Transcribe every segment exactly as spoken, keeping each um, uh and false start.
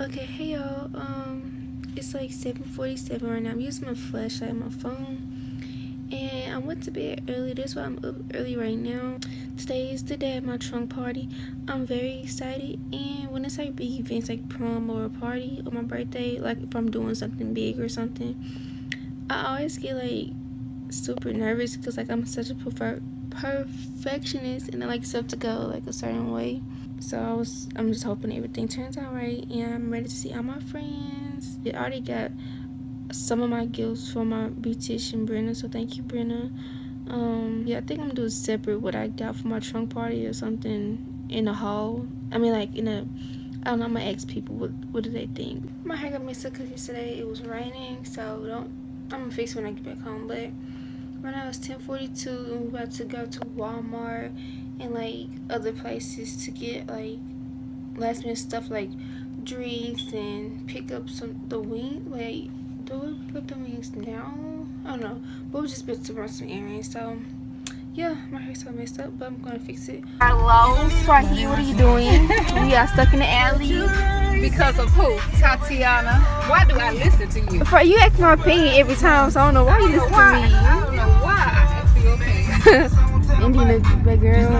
Okay, hey y'all, um, it's like seven forty-seven right now. I'm using my flashlight, my phone, and I went to bed early. That's why I'm up early right now. Today is the day of my trunk party. I'm very excited, and when it's like big events like prom or a party or my birthday, like if I'm doing something big or something, I always get like super nervous because like I'm such a prefer perfectionist and I like stuff to go like a certain way. So I was, I'm just hoping everything turns out right, and I'm ready to see all my friends. I already got some of my gifts for my beautician Brenna, so thank you, Brenna. Um, yeah, I think I'm gonna do a separate what I got for my trunk party or something in a haul. I mean, like in a, I don't know. I'm gonna ask people what what do they think. My hair got messed up because yesterday it was raining, so don't. I'm gonna fix it when I get back home. But right now it's ten forty-two, and we're about to go to Walmart and like other places to get like last minute stuff like drinks and pick up some the wings. Like, do we pick up the wings now? I don't know, but we just about to run some errands. So yeah, my hair's so messed up, but I'm gonna fix it. Hello, Swahili, what are you doing? We are stuck in the alley because of who? Tatiana. Why do I listen to you? For you ask my opinion every time, so I don't know why you listen why. to me. I don't know why I ask your opinion. Indian big girl. Okay. I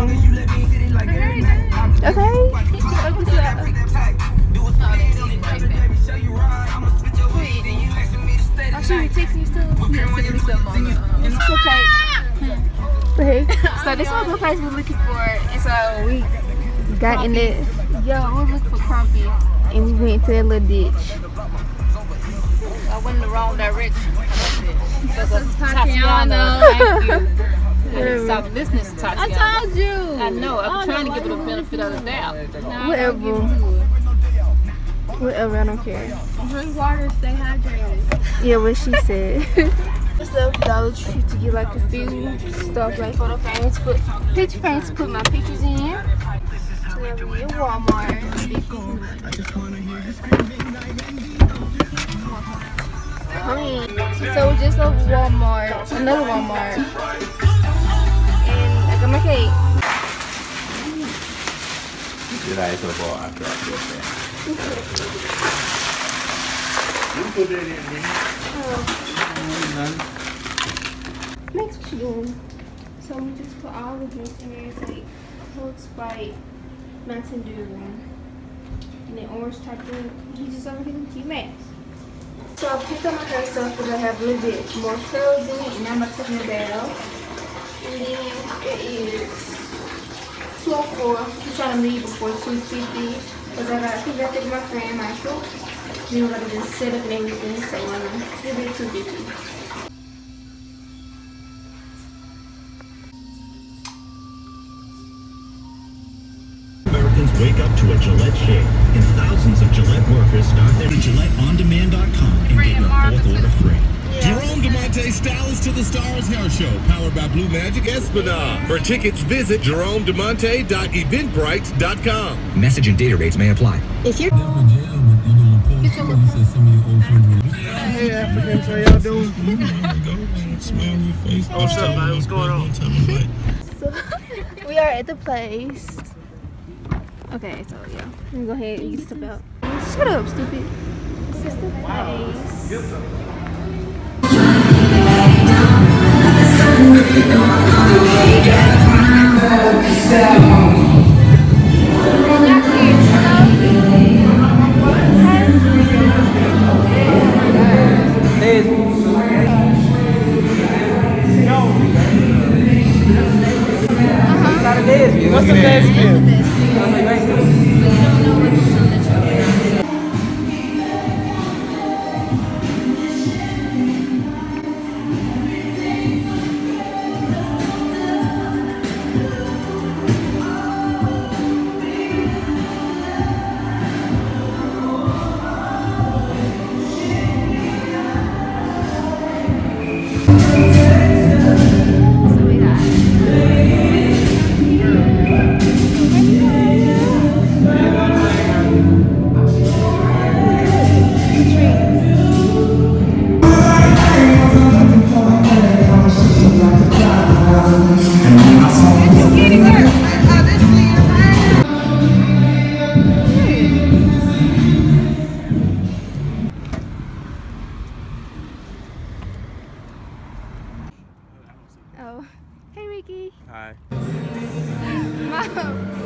should be texting you still. Yeah, I'm still okay. So this was the place we were looking for, and so we got in it. Yo, we were looking for crumpy, and we went to that little ditch. I went in the wrong direction. Because of Tatiana. Thank you. I didn't stop listening to Tatiana. I told you. I know. I'm trying to give it a benefit of the doubt. No, whatever. Whatever. I don't care. Drink water. Stay hydrated. Yeah, what she said. It's the Dollar Tree to get like a few stuff like photo frames, put picture frames to put my pictures in. So yeah, we're at Walmart. I just want to hear this screaming. So we just left Walmart. Another Walmart. I'm okay. Did I hit the ball after I put that? You put that in me. Oh. Next, what you doing? So we just put all the drinks in there. It's like Coke, Sprite, Mountain Dew, and then orange type drink. He just over here with T-Max. So I picked up my hair stuff because I have a little bit more curls in it, and I'm not taking it down. And then it is two oh four. I'm trying to leave before two fifty because I got to pick up with my friend Michael. Then we're going to just set up and everything. So I'm going to give it two fifty. Wake up to a Gillette shave, and thousands of Gillette workers start their Gillette On Demand dot com and get your fourth order free. Yeah. Jerome Demonte Stylist to the Stars Hair Show, powered by Blue Magic Espada. For tickets, visit Jerome Demonte dot eventbrite dot com. Message and data rates may apply. If you're hey Africans, how y'all doing? What's up, man? What's going on? So, we are at the place. Okay, so yeah, let me go ahead and get stuff out. Shut up, stupid. This is the place. What's the best? Thank you.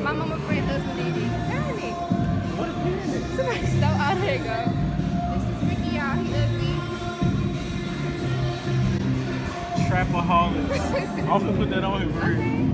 my mama friend husband did it. It. What is it? Somebody stole all that, girl. This is Ricky, y'all. He ugly. Trapaholic. I'm gonna put that on him for real.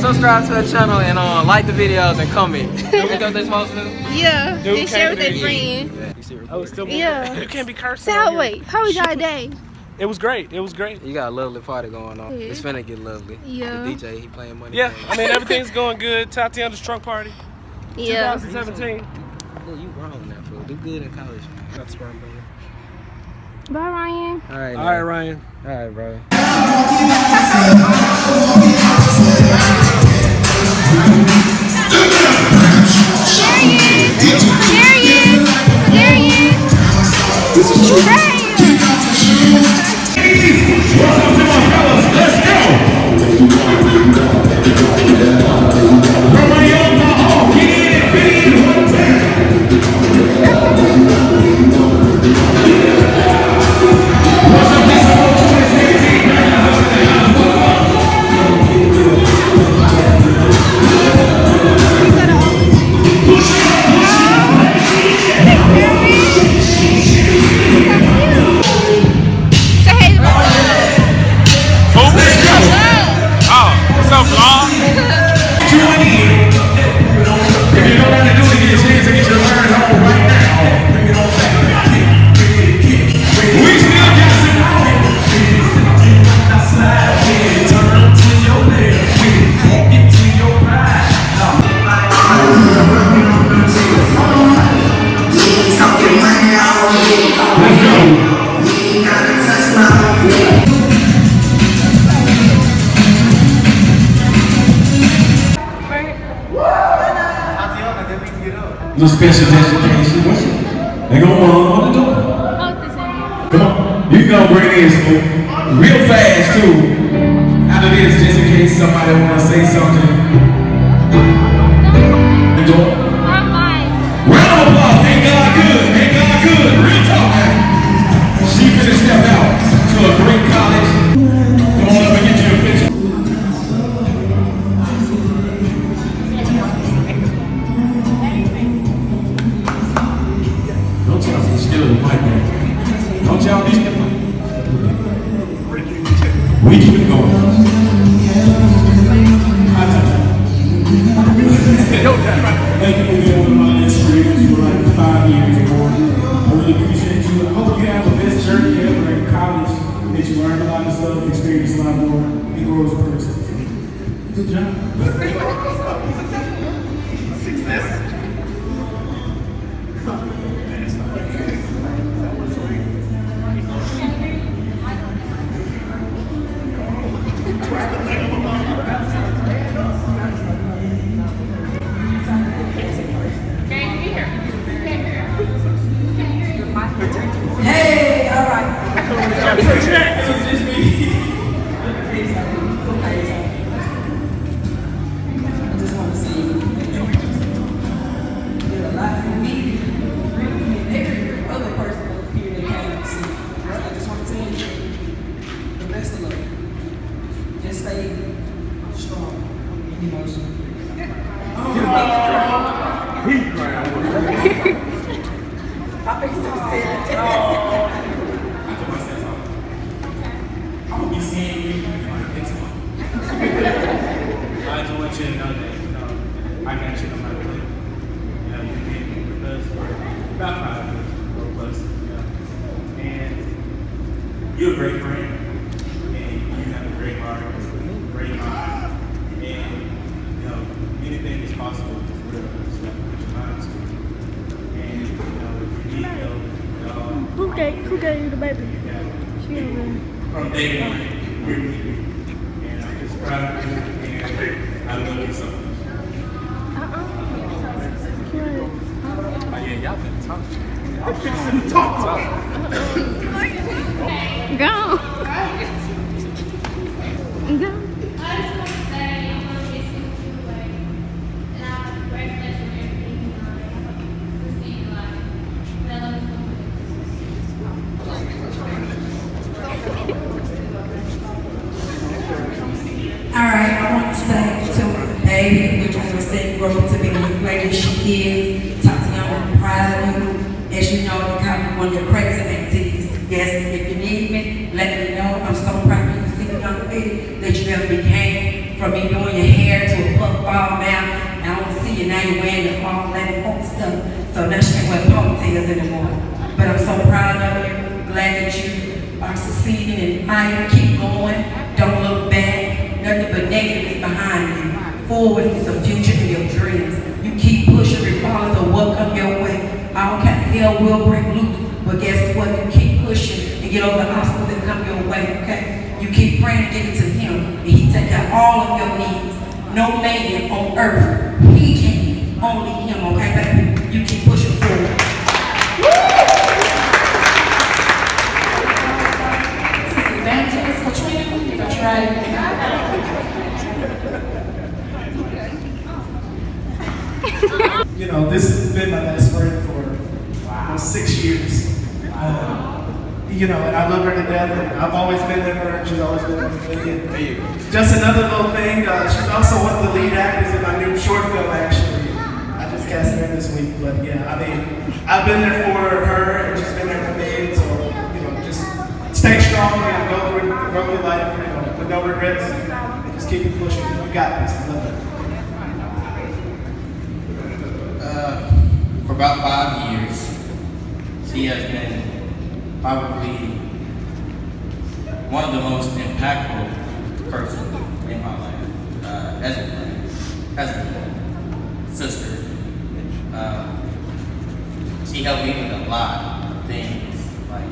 Subscribe to the channel and uh, like the videos and comment. Is that supposed to? Yeah, dude, and share with their friends. Yeah. Oh, still yeah. You can't be cursed. So how, wait, how was y'all day? It was great. It was great. You got a lovely party going on. Yeah. It's finna get lovely. Yeah. The D J, he playing money. Yeah, I mean everything's going good. Tatiana's trunk party. Yeah. twenty seventeen. Oh, you wrong now, fool. Do good in college. That's right, brother. Bye, Ryan. All right. All right, Ryan. All right, brother. No special education. They gonna run on the door. Come on, you gonna bring in school real fast too. Out of this, just in case somebody wanna say something. The door. Round of applause. Thank God good. Thank God good. Real talk. She finna step out to a great college. Come on up and get your picture. Don't y'all be scared. We keep it going. Thank you for being one of my inspirations for like five years ago. I really appreciate you. I hope you have the best journey ever in college, that you learn a lot of stuff, experience a lot more, and grow as a person. Good job. Success. You're a great friend, and you have a great life. gave, who gave you the baby? She was from day one, we were with you. And I'm just proud of you, and I love you so much. Uh-uh. Oh, yeah, y'all been talking. Y'all been talking. Go. Go. I just want to say I want to miss you too, like, and I congratulate you on everything you know, sustain your life, and I love you. All right, I want to say to Baby, which I was saying grow to be the lady she is, talk to y'all with pride of you. As you know, the kind of one of your crazy activities. Yes, if you need me, let me know. I'm so proud of you. That you ever became from me doing your hair to a puff ball now. And I don't see you now, you're wearing your all that punk stuff. So now she can't wear ponytails anymore. But I'm so proud of you, glad that you are succeeding in life. Keep going, don't look back. Nothing but negative is behind you. Forward is the future of your dreams. You keep pushing regardless of what comes your way. All kind of hell will break loose. But guess what? You keep pushing and get over the obstacles that come your way, okay? You keep praying, give it to him, and he take out all of your needs. No man on earth, he can, only him, okay, baby? You keep pushing forward. This is Evangelist Katrina. You can try it. You know, this has been my best friend for wow. six years. Wow. Um, You know, and I love her to death, and I've always been there for her, and she's always been there for me. Just another little thing, uh, she's also one of the lead actors in my new short film, actually. I just cast her this week, but yeah, I mean, I've been there for her, and she's been there for me, so, you know, just stay strong and go through, go through life, you know, with no regrets, and just keep it pushing. You got this, I love it. Uh, for about five years, she has been probably one of the most impactful person in my life, uh, as a friend, as a sister. Uh, she helped me with a lot of things. Like,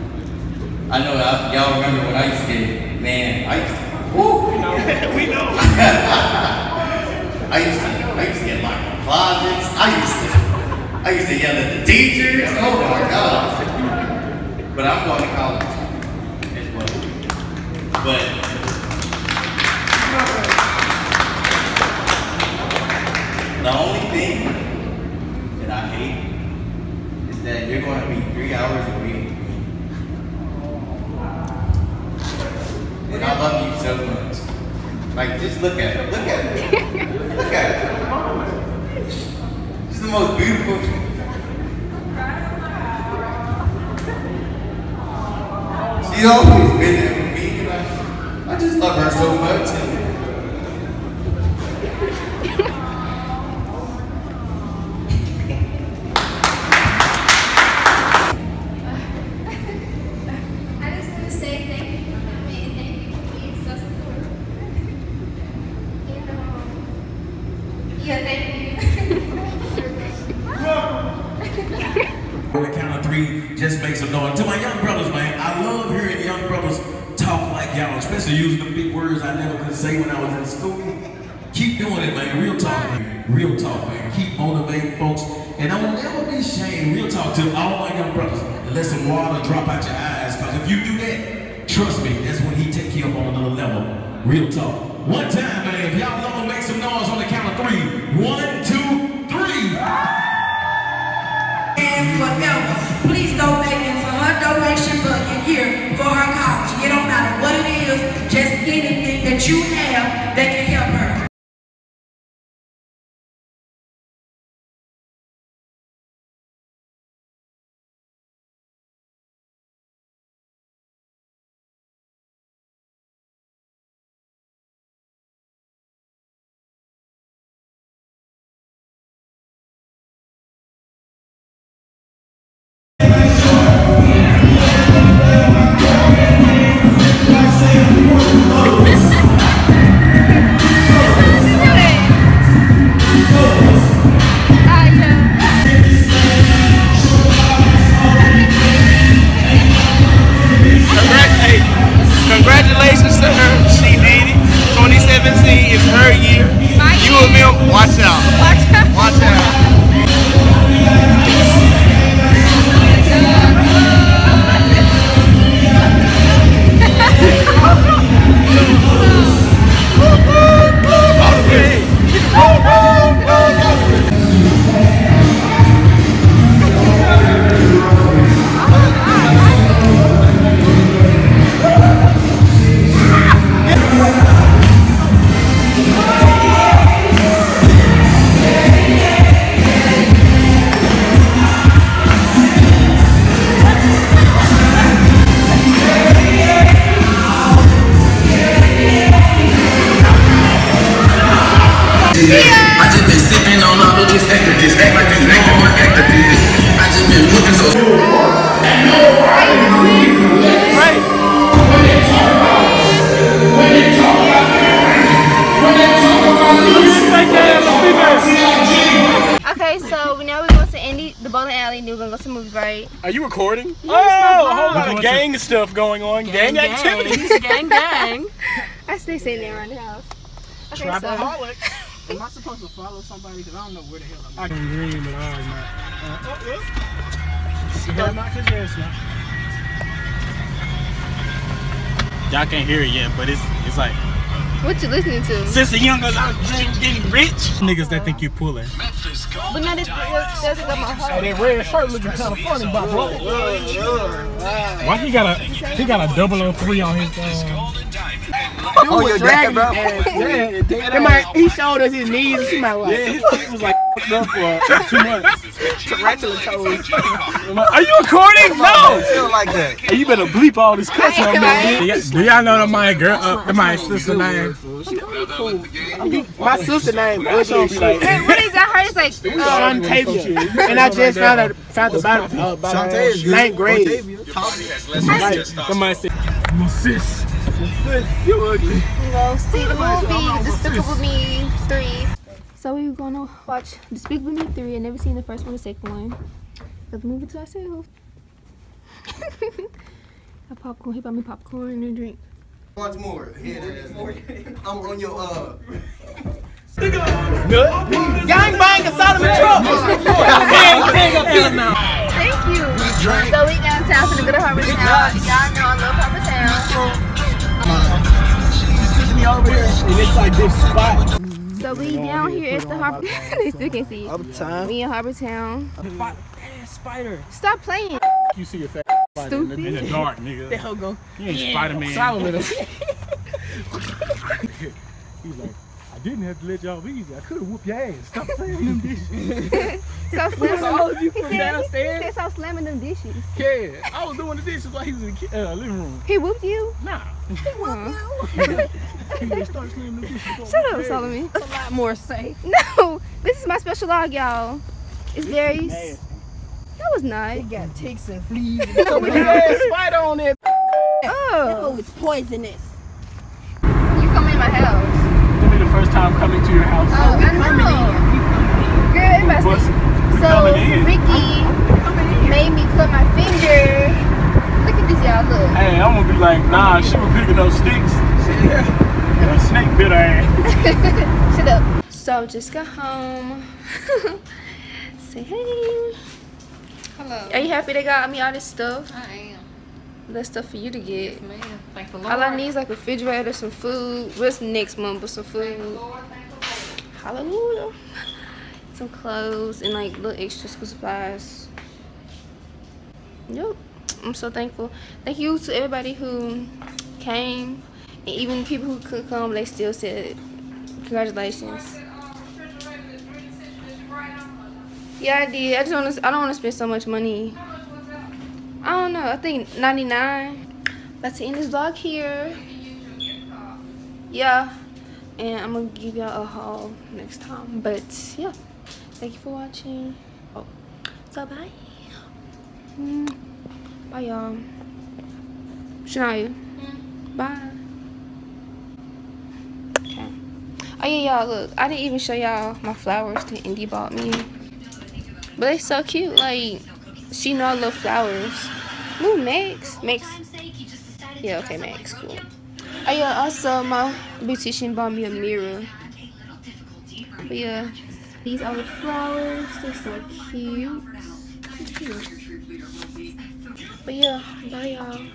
I know y'all remember when I used to get, man, I used to, woo, we know, we know. I used to, I used to get locked in closets. I used to, I used to yell at the teachers. Oh my God. But I'm going to college as well. But the only thing that I hate is that you're going to be three hours a week. And I love you so much. Like, just look at her. Look at her. Look at her. She's the most beautiful. She's always been there for me, and I, I just love her so much. I just want to say thank you for coming and thank you for being so supportive. And, um, yeah, thank you. On the count of three, just make some noise. To my young brothers, man, I love hearing young brothers talk like y'all, especially using the big words I never could say when I was in school. Keep doing it, man. Real talk, man. Real talk, man. Keep motivating folks. And I will never be ashamed, real talk, to all my young brothers, and let some water drop out your eyes, because if you do that, trust me, that's when he take you up on another level. Real talk. One time, man, if y'all love him, make some noise on the count of three. One, two, three. Forever. Please donate into her donation bucket here for her college. It don't matter what it is, just anything that you have that can help her. Let's go. see, it's her year. My U of M, watch out. Watch out. Watch out. I just been sipping on all of this activist, act like this, act like activist. I just been looking so cool. And nobody believes you. Right. When they talk about us, when they talk about us, when they talk about us. Okay, so we know we're going to Indy, the bowling alley, and we're going to go to movies, right? Are you recording? Oh, a whole lot of gang stuff going on, gang, gang activities. Gang, gang. I stay sitting there around the house. Okay, Trapaholic. So. Am I supposed to follow somebody? Because I don't know where the hell I'm going. I can green, but I was not. Uh, oh, look. You heard my congestion. Y'all can't hear it yet, but it's it's like... What you listening to? Since the young girls out getting rich. Niggas that think you're pulling. But now this doesn't got my heart. Oh, that red shirt looking kind of funny, my brother. Why he got a, he got a double oh three on his... Uh, Dude oh, was dragging bro. His yeah, my, he showed us his knees and she might like, yeah, his feet was like f***ed up for two months. Tarantula toes. Are you recording? No! Still like that. Hey, you better bleep all this cussing on me. Do y'all know that my girl, uh, my sister name? Cool. My sister name, what is that? Her is like, Shantavia. And I just found out found the bottom of ninth grade. Somebody said, my sis. You ugly. You know, see the movie Despicable Me three. So we were gonna watch Despicable Me three. I never seen the first one, the second one. Got the movie to ourselves. Got popcorn. He bought me popcorn and a drink. Once more. I'm on your uh. Gang bang a Solomon truck. Thank you. So we downtown for the good of Harbor Town. Y'all know I love Harbor Town. Over here, and it's like this spot. So we down here at the Harbor. They still can see it. We in Harbor Town. Fat ass spider. Stop playing. You see your fat ass spider in the dark, nigga. The hell go. He ain't Spider-Man. Solid with him. He's like, I didn't have to let y'all easy. I could have whooped your ass. Stop slamming them dishes. Stop slamming. You from downstairs? He said stop slamming them dishes. Yeah, I was doing the dishes while he was in the uh, living room. He whooped you? Nah. He whooped you. Shut up, Solomon. It's a lot more safe. No, this is my special log, y'all. It's very. That was nice. It got ticks and fleas. No, we got a spider on there. Oh, it was poisonous. You come in my house. It'll be the first time coming to your house. Oh, I know. Girl, it must be. So Ricky made me clip my finger. Look at this, y'all. Look. Hey, I'm gonna be like, nah, she was picking those sticks. Yeah. A snake bit her ass. Shut up. So just got home. Say hey. Hello. Are you happy they got me all this stuff? I am. That stuff for you to get. Yes, ma'am. Thank the Lord. All I need is like a refrigerator, some food. What's next month? But some food. Thank the Lord, thank the Lord. Hallelujah. Some clothes and like little extra school supplies. Yep. I'm so thankful. Thank you to everybody who came. And even people who could come, they still said, congratulations. Yeah, I did. I just want to, I don't want to spend so much money. I don't know. I think ninety-nine. About to end this vlog here. Yeah. And I'm going to give y'all a haul next time. But, yeah. Thank you for watching. Oh. So, bye. Bye, y'all. Shania. Bye. Oh yeah, y'all, look, I didn't even show y'all my flowers that Indy bought me. But they so cute, like, she know I love flowers. Ooh, Max, Max, yeah, okay, Max, cool. Oh yeah, also my beautician bought me a mirror. But yeah, these are the flowers. They're so cute. But yeah, bye y'all.